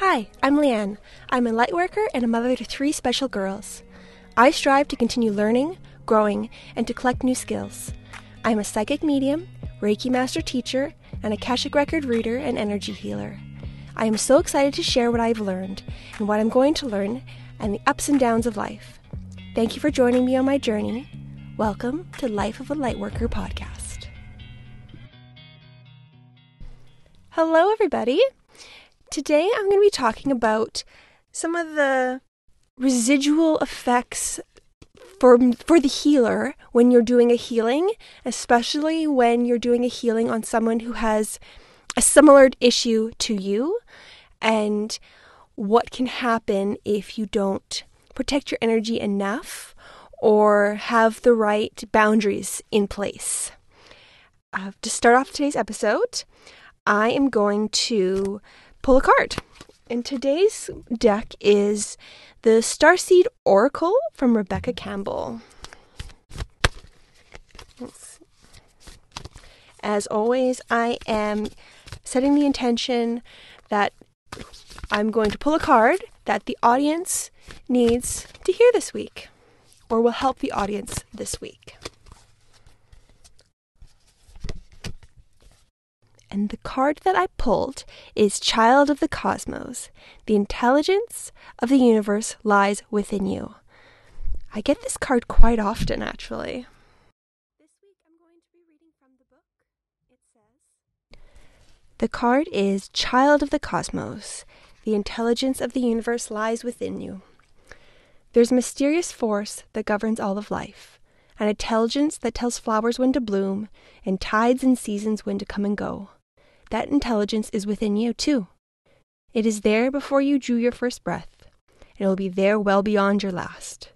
Hi, I'm Leanne. I'm a lightworker and a mother to 3 special girls. I strive to continue learning, growing, and to collect new skills. I'm a psychic medium, Reiki master teacher, and Akashic record reader and energy healer. I am so excited to share what I've learned and what I'm going to learn and the ups and downs of life. Thank you for joining me on my journey. Welcome to Life of a Lightworker podcast. Hello, everybody. Today I'm going to be talking about some of the residual effects for the healer when you're doing a healing, especially when you're doing a healing on someone who has a similar issue to you, and what can happen if you don't protect your energy enough or have the right boundaries in place. To start off today's episode, I am going to pull a card. And today's deck is the Starseed Oracle from Rebecca Campbell. As always, I am setting the intention that I'm going to pull a card that the audience needs to hear this week, or will help the audience this week. And the card that I pulled is Child of the Cosmos. The intelligence of the universe lies within you. I get this card quite often, actually. This week I'm going to be reading from the book. It says, the card is Child of the Cosmos. The intelligence of the universe lies within you. There's a mysterious force that governs all of life, an intelligence that tells flowers when to bloom, and tides and seasons when to come and go. That intelligence is within you, too. It is there before you drew your first breath, and it will be there well beyond your last.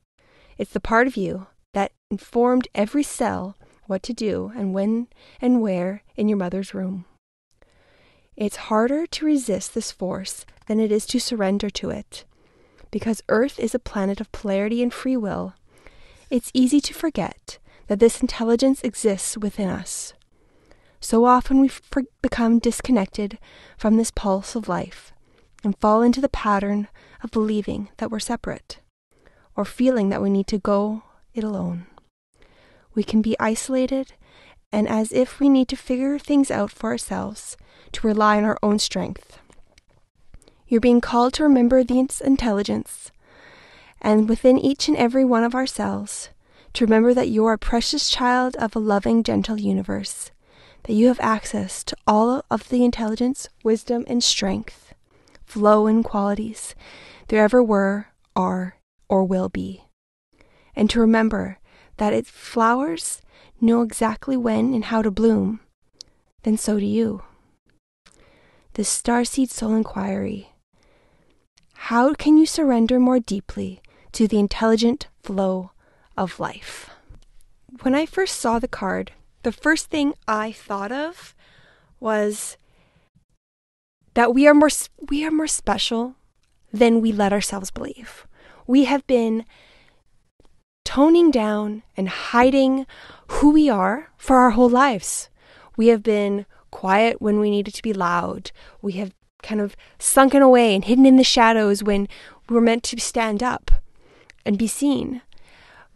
It's the part of you that informed every cell what to do and when and where in your mother's womb. It's harder to resist this force than it is to surrender to it, because Earth is a planet of polarity and free will. It's easy to forget that this intelligence exists within us. So often we become disconnected from this pulse of life and fall into the pattern of believing that we're separate, or feeling that we need to go it alone. We can be isolated and as if we need to figure things out for ourselves, to rely on our own strength. You're being called to remember this intelligence, and within each and every one of ourselves, to remember that you are a precious child of a loving, gentle universe, that you have access to all of the intelligence, wisdom, and strength, flow and qualities there ever were, are, or will be. And to remember that its flowers know exactly when and how to bloom, then so do you. The Starseed Soul Inquiry. How can you surrender more deeply to the intelligent flow of life? When I first saw the card, the first thing I thought of was that we are more special than we let ourselves believe. We have been toning down and hiding who we are for our whole lives. We have been quiet when we needed to be loud. We have kind of sunken away and hidden in the shadows when we were meant to stand up and be seen.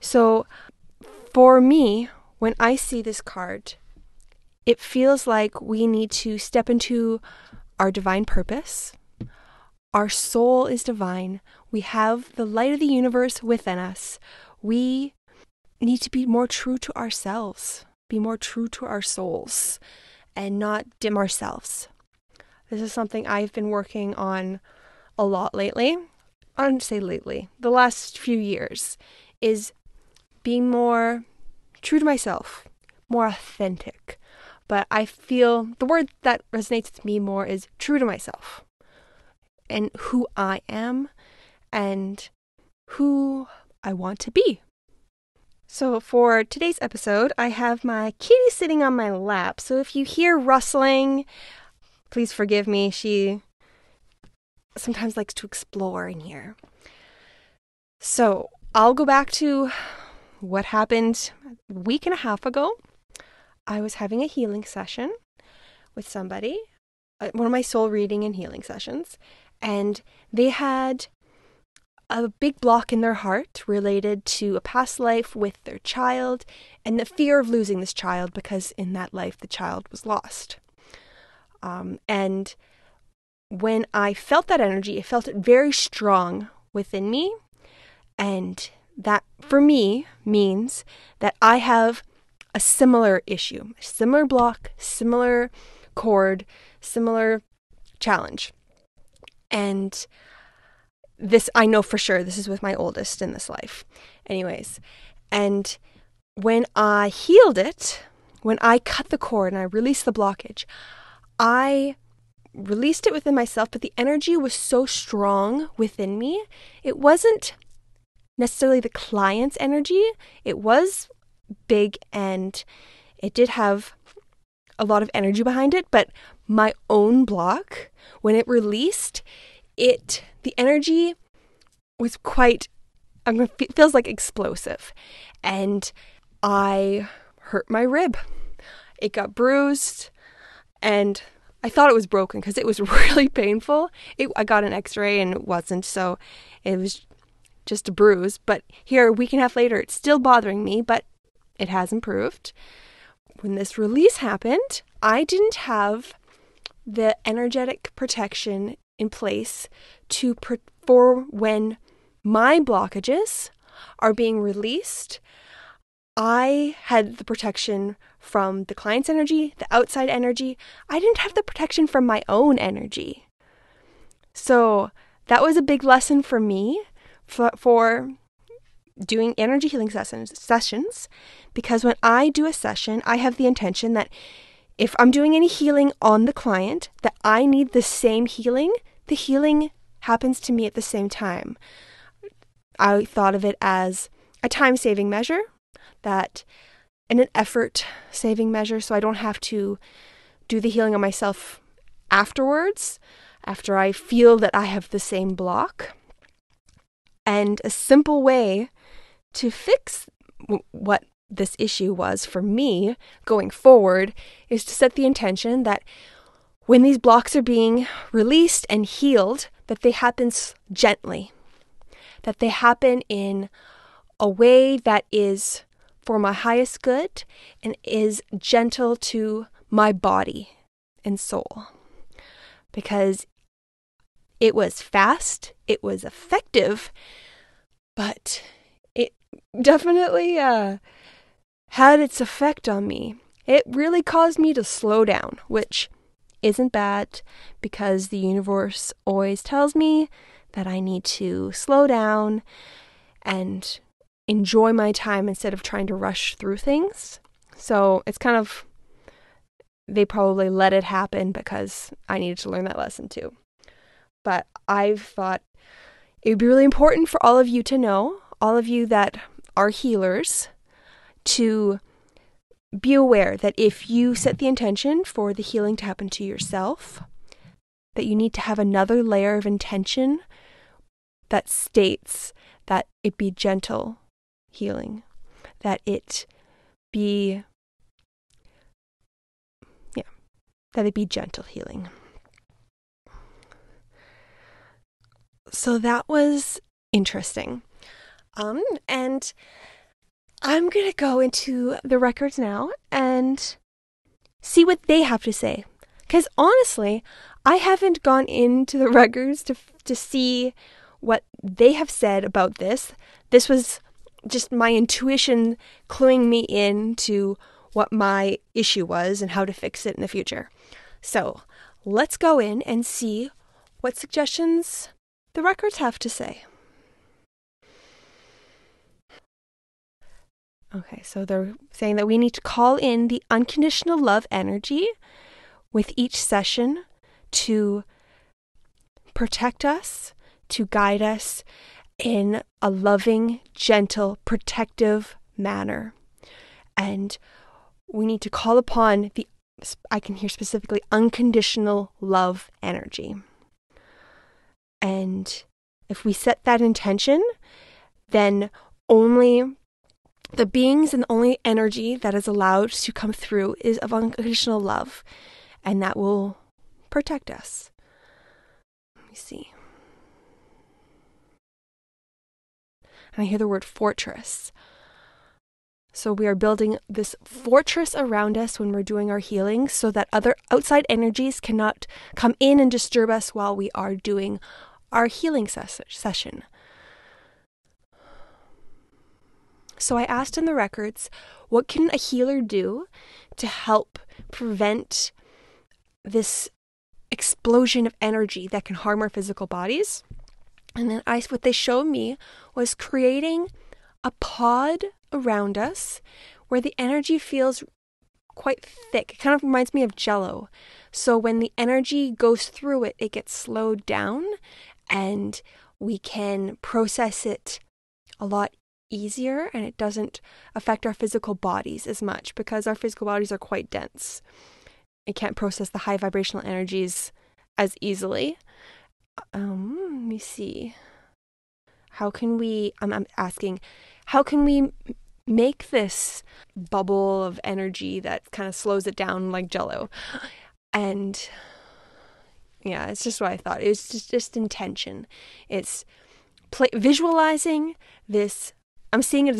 So for me, when I see this card, it feels like we need to step into our divine purpose. Our soul is divine. We have the light of the universe within us. We need to be more true to ourselves, be more true to our souls, and not dim ourselves. This is something I've been working on a lot lately. I don't say lately, the last few years, is being more true to myself, more authentic. But I feel the word that resonates with me more is true to myself and who I am and who I want to be. So for today's episode, I have my kitty sitting on my lap. So if you hear rustling, please forgive me. She sometimes likes to explore in here. So I'll go back to what happened a week and a half ago. I was having a healing session with somebody, one of my soul reading and healing sessions, and they had a big block in their heart related to a past life with their child and the fear of losing this child because in that life the child was lost. And when I felt that energy, I felt it very strong within me. And that for me means that I have a similar issue, a similar block, similar cord, similar challenge. And this, I know for sure, this is with my oldest in this life. Anyways, and when I healed it, when I cut the cord and I released the blockage, I released it within myself, but the energy was so strong within me. It wasn't necessarily the client's energy. It was big and it did have a lot of energy behind it, but my own block, when it released, the energy was quite, it feels like explosive, and I hurt my rib. It got bruised, and I thought it was broken because it was really painful. I got an x-ray and it wasn't, so it was just a bruise, but here, a week and a half later, it's still bothering me, but it has improved. When this release happened, I didn't have the energetic protection in place for when my blockages are being released. I had the protection from the client's energy, the outside energy. I didn't have the protection from my own energy. So that was a big lesson for me for doing energy healing sessions, because when I do a session, I have the intention that if I'm doing any healing on the client, that I need the same healing. The healing happens to me at the same time. I thought of it as a time-saving measure and an effort-saving measure, so I don't have to do the healing on myself afterwards, after I feel that I have the same block. And a simple way to fix what this issue was for me going forward is to set the intention that when these blocks are being released and healed, that they happen gently, that they happen in a way that is for my highest good and is gentle to my body and soul. Because it was fast, it was effective, but it definitely had its effect on me. It really caused me to slow down, which isn't bad because the universe always tells me that I need to slow down and enjoy my time instead of trying to rush through things. So it's kind of, they probably let it happen because I needed to learn that lesson too. But I've thought it would be really important for all of you to know, all of you that are healers, to be aware that if you set the intention for the healing to happen to yourself, that you need to have another layer of intention that states that it be gentle healing, that it be, that it be gentle healing. So that was interesting. And I'm going to go into the records now and see what they have to say. Because honestly, I haven't gone into the records to see what they have said about this. This was just my intuition cluing me in to what my issue was and how to fix it in the future. So let's go in and see what suggestions the records have to say. Okay, so they're saying that we need to call in the unconditional love energy with each session to protect us, to guide us in a loving, gentle, protective manner. And we need to call upon the, I can hear specifically, unconditional love energy. And if we set that intention, then only the beings and the only energy that is allowed to come through is of unconditional love, and that will protect us. me see. And I hear the word fortress. So we are building this fortress around us when we're doing our healing so that other outside energies cannot come in and disturb us while we are doing our healing session. So I asked in the records, what can a healer do to help prevent this explosion of energy that can harm our physical bodies? And then what they showed me was creating a pod around us where the energy feels quite thick. It kind of reminds me of Jello. So when the energy goes through it, it gets slowed down and we can process it a lot easier, and it doesn't affect our physical bodies as much because our physical bodies are quite dense. It can't process the high vibrational energies as easily. Let me see. How can we, I'm asking, how can we make this bubble of energy that kind of slows it down like Jello? And yeah, it's just what I thought. It's just intention. It's visualizing this. I'm seeing it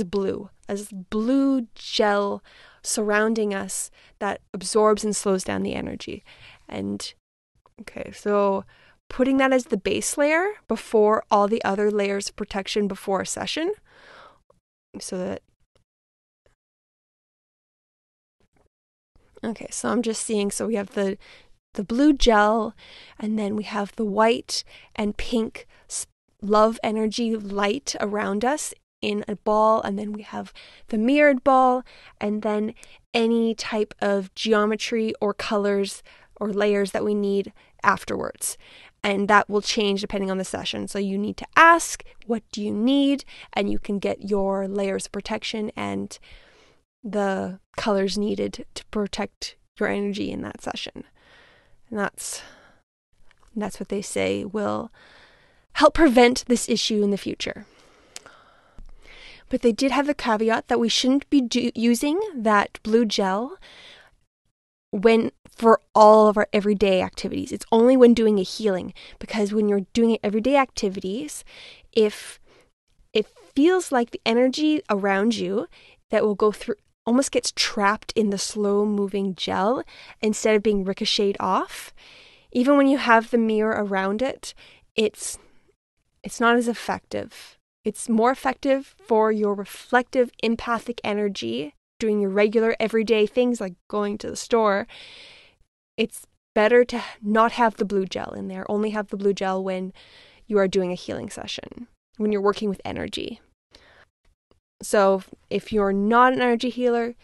as blue gel surrounding us that absorbs and slows down the energy. And okay, so putting that as the base layer before all the other layers of protection before a session, so that, okay, so I'm just seeing, so we have the blue gel, and then we have the white and pink love energy light around us in a ball, and then we have the mirrored ball, and then any type of geometry or colors or layers that we need afterwards. And that will change depending on the session. So you need to ask, what do you need? And you can get your layers of protection and the colors needed to protect your energy in that session. And that's what they say will help prevent this issue in the future. But they did have the caveat that we shouldn't be using that blue gel when for all of our everyday activities. It's only when doing a healing, because when you're doing everyday activities, if it feels like the energy around you that will go through almost gets trapped in the slow moving gel instead of being ricocheted off, even when you have the mirror around it, it's not as effective. It's more effective for your reflective empathic energy, doing your regular everyday things like going to the store. It's better to not have the blue gel in there. Only have the blue gel when you are doing a healing session, when you're working with energy. So if you're not an energy healer,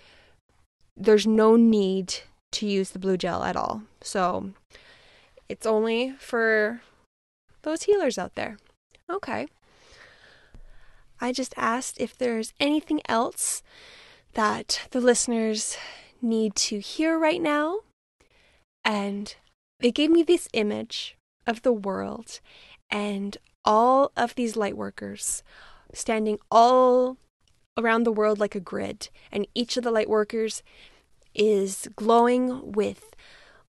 there's no need to use the blue gel at all. So it's only for those healers out there. Okay. I just asked if there's anything else that the listeners need to hear right now. And they gave me this image of the world and all of these light workers standing all around the world like a grid. And each of the light workers is glowing with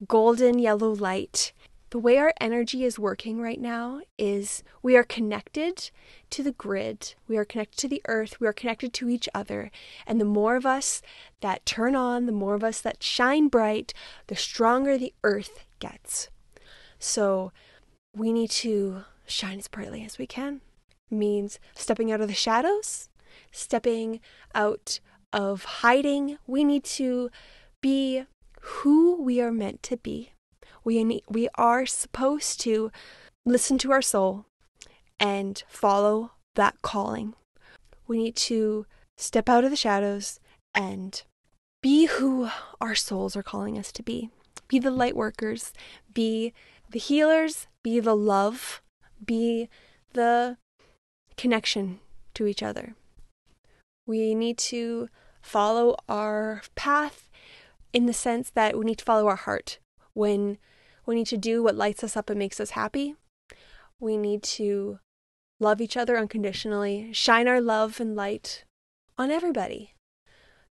golden yellow light. The way our energy is working right now is we are connected to the grid, we are connected to the earth, we are connected to each other. And the more of us that turn on, the more of us that shine bright, the stronger the earth gets. So we need to shine as brightly as we can. It means stepping out of the shadows, stepping out of hiding. We need to be who we are meant to be. We are supposed to listen to our soul and follow that calling. We need to step out of the shadows and be who our souls are calling us to be. Be the light workers, be the healers, be the love, be the connection to each other. We need to follow our path in the sense that we need to follow our heart. When we need to do what lights us up and makes us happy. We need to love each other unconditionally, shine our love and light on everybody.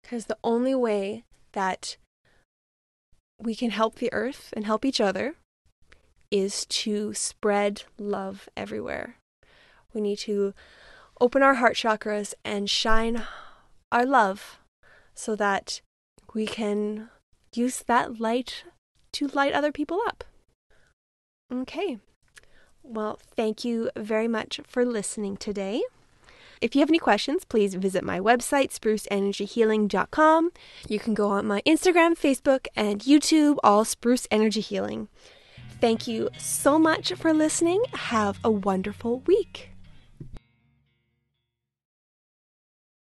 Because the only way that we can help the earth and help each other is to spread love everywhere. We need to open our heart chakras and shine our love so that we can use that light to light other people up. Okay. Well, thank you very much for listening today. If you have any questions, please visit my website, spruceenergyhealing.com. You can go on my Instagram, Facebook, and YouTube, all Spruce Energy Healing. Thank you so much for listening. Have a wonderful week.